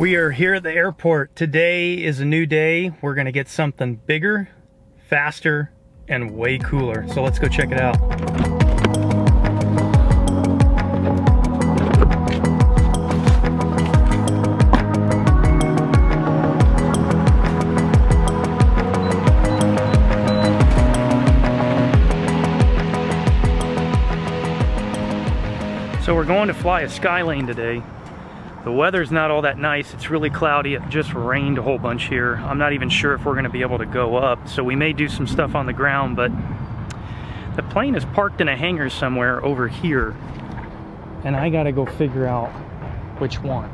We are here at the airport. Today is a new day. We're gonna get something bigger, faster, and way cooler. So let's go check it out. So we're going to fly a Skylane today. The weather's not all that nice. It's really cloudy. It just rained a whole bunch here. I'm not even sure if we're going to be able to go up. So we may do some stuff on the ground, but the plane is parked in a hangar somewhere over here. And I got to go figure out which one.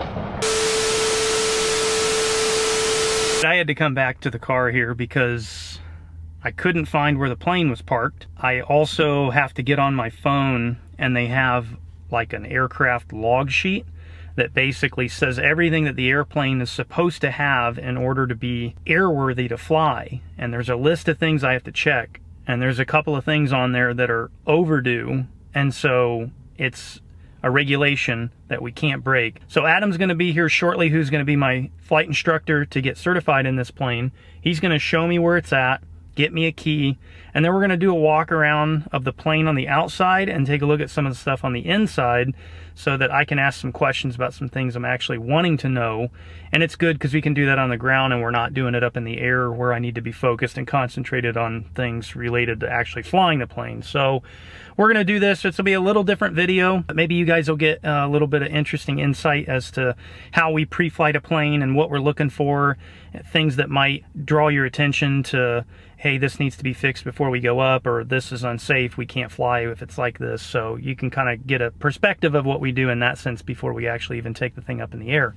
I had to come back to the car here because I couldn't find where the plane was parked. I also have to get on my phone, and they have like an aircraft log sheet that basically says everything that the airplane is supposed to have in order to be airworthy to fly. And there's a list of things I have to check. And there's a couple of things on there that are overdue. And so it's a regulation that we can't break. So Adam's gonna be here shortly, who's gonna be my flight instructor to get certified in this plane. He's gonna show me where it's at, get me a key, and then we're gonna do a walk around of the plane on the outside and take a look at some of the stuff on the inside so that I can ask some questions about some things I'm actually wanting to know. And it's good because we can do that on the ground and we're not doing it up in the air where I need to be focused and concentrated on things related to actually flying the plane. So we're gonna do this. It'll be a little different video. Maybe you guys will get a little bit of interesting insight as to how we pre-flight a plane and what we're looking for, things that might draw your attention to, hey, this needs to be fixed before we go up, or this is unsafe, we can't fly if it's like this. So you can kind of get a perspective of what we do in that sense before we actually even take the thing up in the air.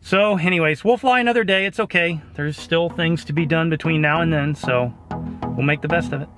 So anyways, we'll fly another day. It's okay. There's still things to be done between now and then, so we'll make the best of it.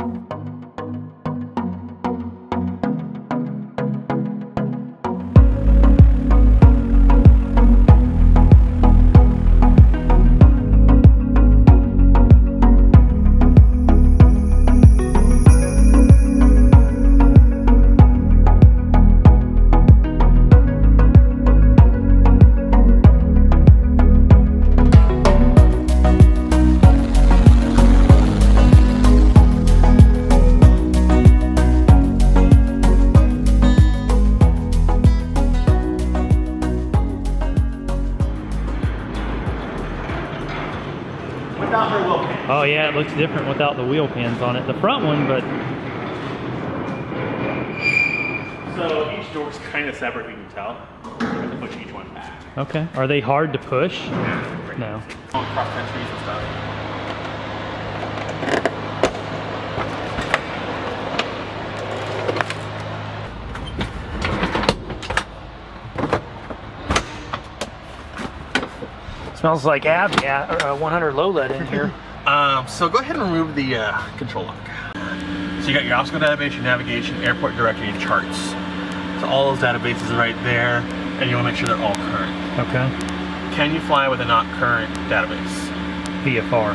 Oh yeah, it looks different without the wheel pins on it. The front one, but... So each door's kind of separate, you can tell. You have to push each one back. Okay. Are they hard to push? Yeah, no. On cross countries and stuff. Smells like AV, yeah, or 100 low lead in here. So go ahead and remove the control lock. So you got your obstacle database, your navigation, airport directory, and charts. So all those databases are right there, and you want to make sure they're all current. Okay. Can you fly with a not current database? VFR.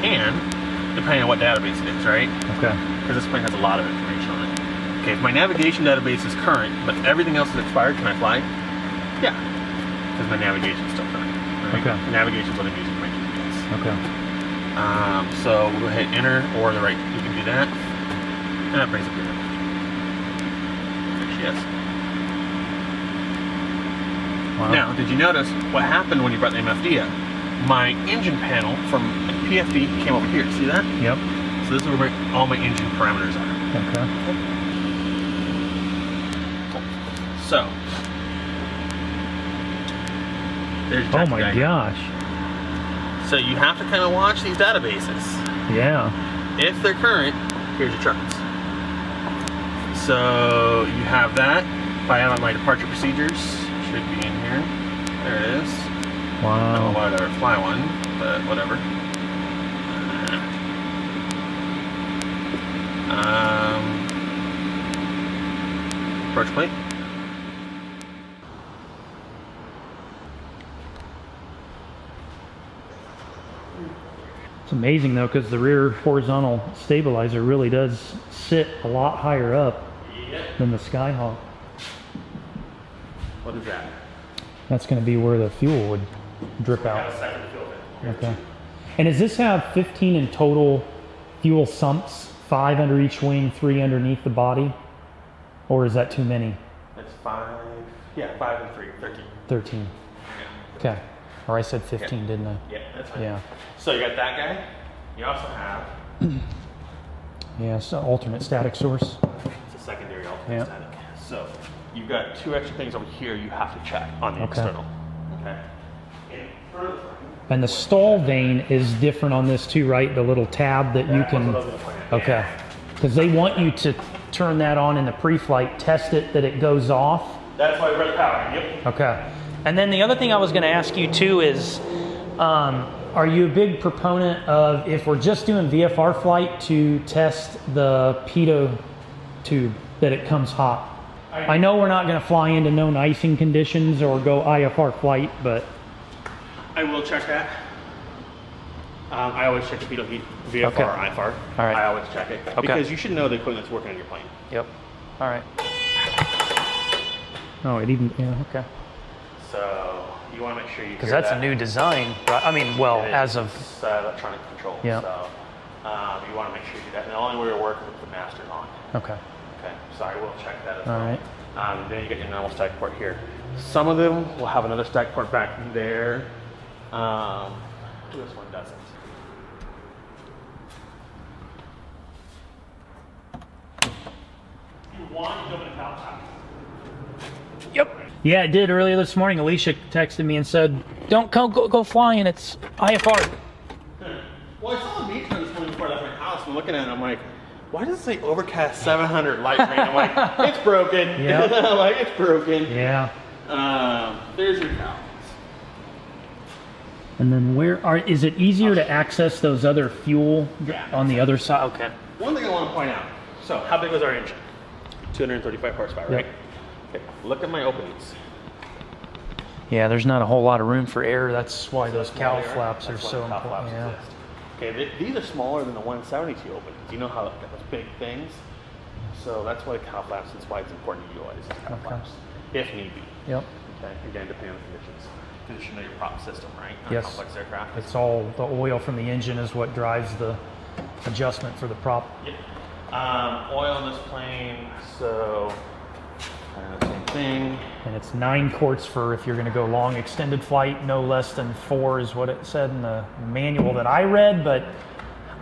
Can, depending on what database it is, right? Okay. Because this plane has a lot of information on it. Okay, if my navigation database is current, but everything else is expired, can I fly? Yeah. Because my navigation's still current. Right? Okay. The navigation's what I'm using for my GPS. Okay. So we'll go ahead and enter, or the right, you can do that, and that brings up your navigation. There she is. Wow. Now, did you notice what happened when you brought the MFD up? My engine panel from PFD came over here, see that? Yep. So this is where all my engine parameters are. Okay. Cool. So, there's your Oh my gosh. So you have to kind of watch these databases. Yeah. If they're current, here's your charts. So you have that. If I have my departure procedures, should be in here. There it is. Wow. I don't know why I fly one, but whatever. Approach plate. Amazing though, because the rear horizontal stabilizer really does sit a lot higher up than the Skyhawk. What is that? That's going to be where the fuel would drip out. Okay. And does this have 15 in total fuel sumps? 5 under each wing, 3 underneath the body? Or is that too many? That's 5. Yeah, 5 and 3. 13. 13. Yeah. Okay. Or I said 15, yeah. Didn't I? Yeah, that's fine. Yeah. So you got that guy. You also have... yeah, so alternate static source. It's a secondary alternate static. So you've got two extra things over here you have to check on the external. Okay. And the stall vane is different on this too, right? The little tab that you can... Okay. Because they want you to turn that on in the pre-flight, test it that it goes off. That's why we read the power. Yep. Okay. And then the other thing I was going to ask you too is, are you a big proponent of, if we're just doing VFR flight, to test the pitot tube that it comes hot? I know we're not going to fly into known icing conditions or go IFR flight, but... I will check that. I always check the pitot heat, VFR or IFR. All right. I always check it. Okay. Because you should know the equipment that's working on your plane. Yep. All right. Oh, it even, yeah, okay. So you want to make sure you because that's that. A new design, right? I mean, well, as of electronic control. Yeah. So you want to make sure you do that. And the only way to work is with the masters on. Okay. Okay. So I will check that as well. All right. Then you get your normal stack port here. Some of them will have another stack port back there. This one doesn't. You want to go to the top. Yep. Yeah, it did earlier this morning. Alicia texted me and said, "Don't go flying. It's IFR." Well, I saw the beach this morning before I left my house. I'm looking at it. I'm like, "Why does it say overcast 700 light rain?" I'm like, "It's broken." Yeah. I'm like, "It's broken." Yeah. There's your balance. And then where are? Is it easier to access those other fuel on the other side? Okay. One thing I want to point out. So, how big was our engine? 235 horsepower, right? Okay, look at my openings. Yeah, there's not a whole lot of room for air. That's why those cowl flaps are so important. Yeah. Okay, these are smaller than the 172 openings. You know how those big things? So that's why the cowl flaps, that's why it's important to utilize these cowl flaps, if need be. Yep. Okay, again, depending on the conditions. Because you should know your prop system, right? On complex aircraft. It's all the oil from the engine is what drives the adjustment for the prop. Yep. Oil in this plane, so... same thing. And it's 9 quarts for if you're going to go long extended flight, no less than 4 is what it said in the manual that I read, but...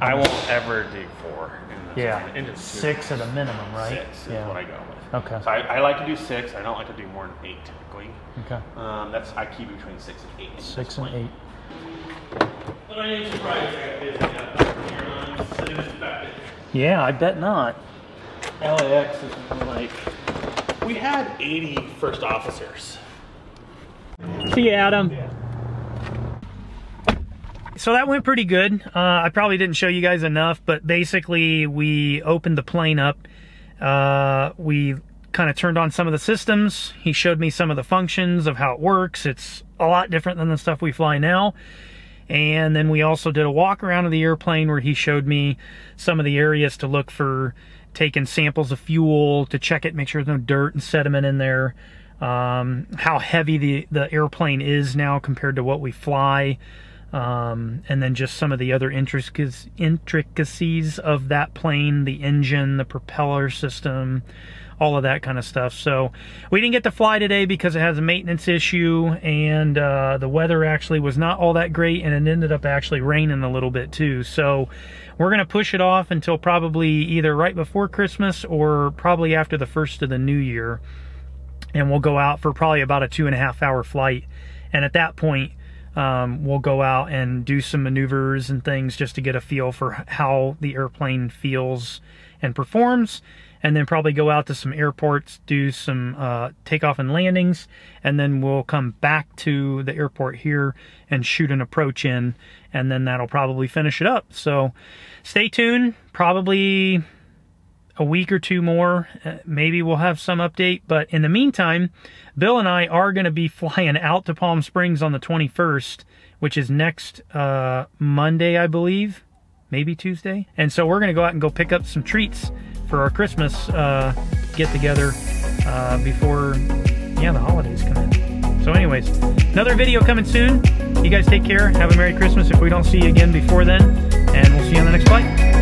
I won't ever do 4 in this. Yeah, 6 at a minimum, right? 6 is what I go with. Okay. So I like to do 6. I don't like to do more than 8 typically. Okay. I keep between 6 and 8. 6 and 8. But I ain't surprised I got busy out here on... Yeah, I bet not. LAX is like... We had 80 first officers. See you, Adam. So that went pretty good. I probably didn't show you guys enough, but basically we opened the plane up. We kind of turned on some of the systems. He showed me some of the functions of how it works. It's a lot different than the stuff we fly now. And then we also did a walk around of the airplane where he showed me some of the areas to look for taking samples of fuel, to check it, make sure there's no dirt and sediment in there, how heavy the airplane is now compared to what we fly, and then just some of the other intricacies of that plane, the engine, the propeller system, all of that kind of stuff. So we didn't get to fly today because it has a maintenance issue, and the weather actually was not all that great, and it ended up actually raining a little bit too. So we're gonna push it off until probably either right before Christmas or probably after the first of the new year, and we'll go out for probably about a 2.5 hour flight, and at that point we'll go out and do some maneuvers and things just to get a feel for how the airplane feels and performs, and then probably go out to some airports, do some takeoff and landings, and then we'll come back to the airport here and shoot an approach in, and then that'll probably finish it up. So stay tuned, probably a week or two more, maybe we'll have some update, but in the meantime, Bill and I are going to be flying out to Palm Springs on the 21st, which is next Monday, I believe, maybe Tuesday, and so we're going to go out and go pick up some treats for our Christmas get together before the holidays come in. So anyways, another video coming soon. You guys take care. Have a Merry Christmas if we don't see you again before then. And we'll see you on the next flight.